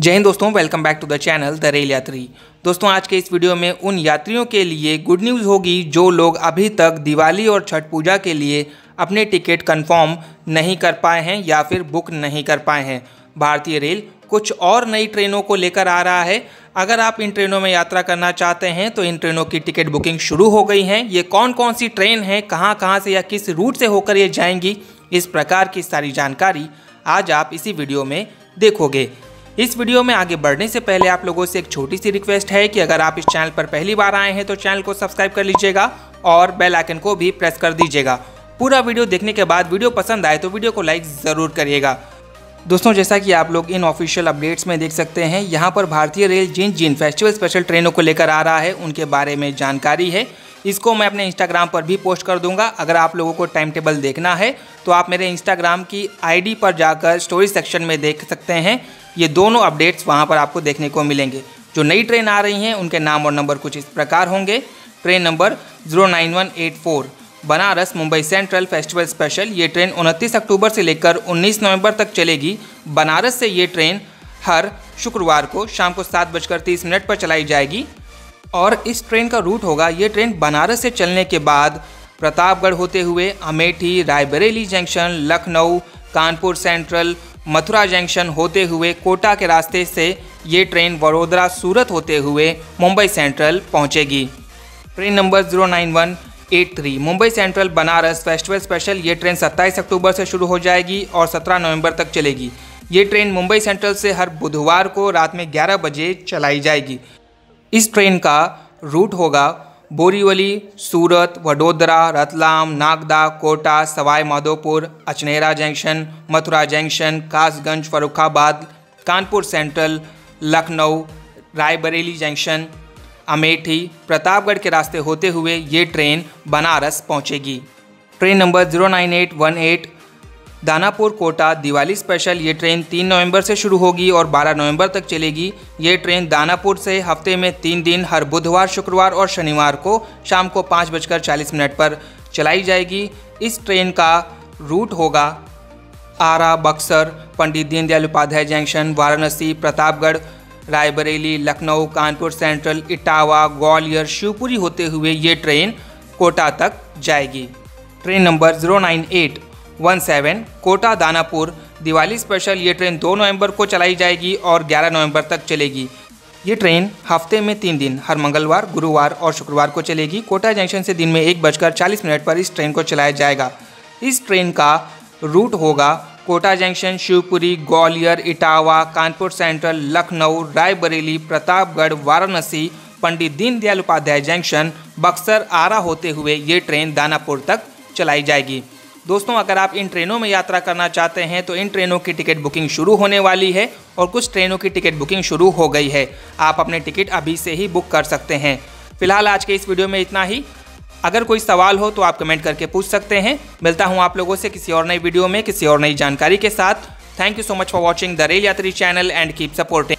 जय हिंद दोस्तों, welcome back to the channel the rail Yatri. दोस्तों आज के इस वीडियो में उन यात्रियों के लिए गुड न्यूज़ होगी जो लोग अभी तक दिवाली और छठ पूजा के लिए अपने टिकट कंफर्म नहीं कर पाए हैं या फिर बुक नहीं कर पाए हैं। भारतीय रेल कुछ और नई ट्रेनों को लेकर आ रहा है। अगर आप इन ट्रेनों में यात्रा करना चाहते हैं तो इन ट्रेनों की टिकट बुकिंग शुरू हो गई है। ये कौन कौन सी ट्रेन है, कहाँ से या किस रूट से होकर ये जाएंगी, इस प्रकार की सारी जानकारी आज आप इसी वीडियो में देखोगे। इस वीडियो में आगे बढ़ने से पहले आप लोगों से एक छोटी सी रिक्वेस्ट है कि अगर आप इस चैनल पर पहली बार आए हैं तो चैनल को सब्सक्राइब कर लीजिएगा और बेल आइकन को भी प्रेस कर दीजिएगा। पूरा वीडियो देखने के बाद वीडियो पसंद आए तो वीडियो को लाइक ज़रूर करिएगा। दोस्तों जैसा कि आप लोग इन ऑफिशियल अपडेट्स में देख सकते हैं, यहाँ पर भारतीय रेल जिन फेस्टिवल स्पेशल ट्रेनों को लेकर आ रहा है उनके बारे में जानकारी है। इसको मैं अपने इंस्टाग्राम पर भी पोस्ट कर दूंगा। अगर आप लोगों को टाइम टेबल देखना है तो आप मेरे इंस्टाग्राम की आईडी पर जाकर स्टोरी सेक्शन में देख सकते हैं। ये दोनों अपडेट्स वहां पर आपको देखने को मिलेंगे। जो नई ट्रेन आ रही हैं उनके नाम और नंबर कुछ इस प्रकार होंगे। Train number 09184 Banaras Mumbai central festival special. ये ट्रेन 29 अक्टूबर से लेकर 19 नवंबर तक चलेगी। बनारस से ये ट्रेन हर शुक्रवार को शाम को 7:30 पर चलाई जाएगी और इस ट्रेन का रूट होगा। ये ट्रेन बनारस से चलने के बाद प्रतापगढ़ होते हुए Amethi, Raebareli junction, Lucknow, Kanpur central, Mathura junction होते हुए कोटा के रास्ते से ये ट्रेन वडोदरा, सूरत होते हुए मुंबई सेंट्रल पहुंचेगी। Train number 09183 Mumbai central Banaras festival special. ये ट्रेन 27 अक्टूबर से शुरू हो जाएगी और 17 नवंबर तक चलेगी। ये ट्रेन मुंबई सेंट्रल से हर बुधवार को रात में 11 बजे चलाई जाएगी। इस ट्रेन का रूट होगा Borivali, Surat, Vadodara, Ratlam, Nagda, Kota, Sawai Madhopur, Achhnera junction, Mathura junction, Kasganj, Farrukhabad, Kanpur central, Lucknow, Raebareli junction, Amethi, Pratapgarh के रास्ते होते हुए ये ट्रेन बनारस पहुंचेगी। Train number 09818 Danapur Kota Diwali special. ये ट्रेन 3 नवंबर से शुरू होगी और 12 नवंबर तक चलेगी। ये ट्रेन दानापुर से हफ्ते में 3 दिन हर बुधवार, शुक्रवार और शनिवार को शाम को 5:40 पर चलाई जाएगी। इस ट्रेन का रूट होगा आरा, बक्सर, पंडित दीनदयाल उपाध्याय जंक्शन, वाराणसी, प्रतापगढ़, रायबरेली, लखनऊ, कानपुर सेंट्रल, इटावा, ग्वालियर, शिवपुरी होते हुए ये ट्रेन कोटा तक जाएगी। Train number 09817 Kota Danapur Diwali special. ये ट्रेन 2 नवंबर को चलाई जाएगी और 11 नवंबर तक चलेगी। ये ट्रेन हफ्ते में 3 दिन हर मंगलवार, गुरुवार और शुक्रवार को चलेगी। कोटा जंक्शन से दिन में 1:40 पर इस ट्रेन को चलाया जाएगा। इस ट्रेन का रूट होगा Kota junction, Shivpuri, Gwalior, Etawah, Kanpur central, Lucknow, Raebareli, Pratapgarh, Varanasi, Pandit Deendayal Upadhyay junction, Buxar, Arrah होते हुए ये ट्रेन दानापुर तक चलाई जाएगी। दोस्तों अगर आप इन ट्रेनों में यात्रा करना चाहते हैं तो इन ट्रेनों की टिकट बुकिंग शुरू होने वाली है और कुछ ट्रेनों की टिकट बुकिंग शुरू हो गई है। आप अपने टिकट अभी से ही बुक कर सकते हैं। फिलहाल आज के इस वीडियो में इतना ही। अगर कोई सवाल हो तो आप कमेंट करके पूछ सकते हैं। मिलता हूं आप लोगों से किसी और नई वीडियो में किसी और नई जानकारी के साथ। Thank you so much for watching the rail Yatri channel and keep supporting.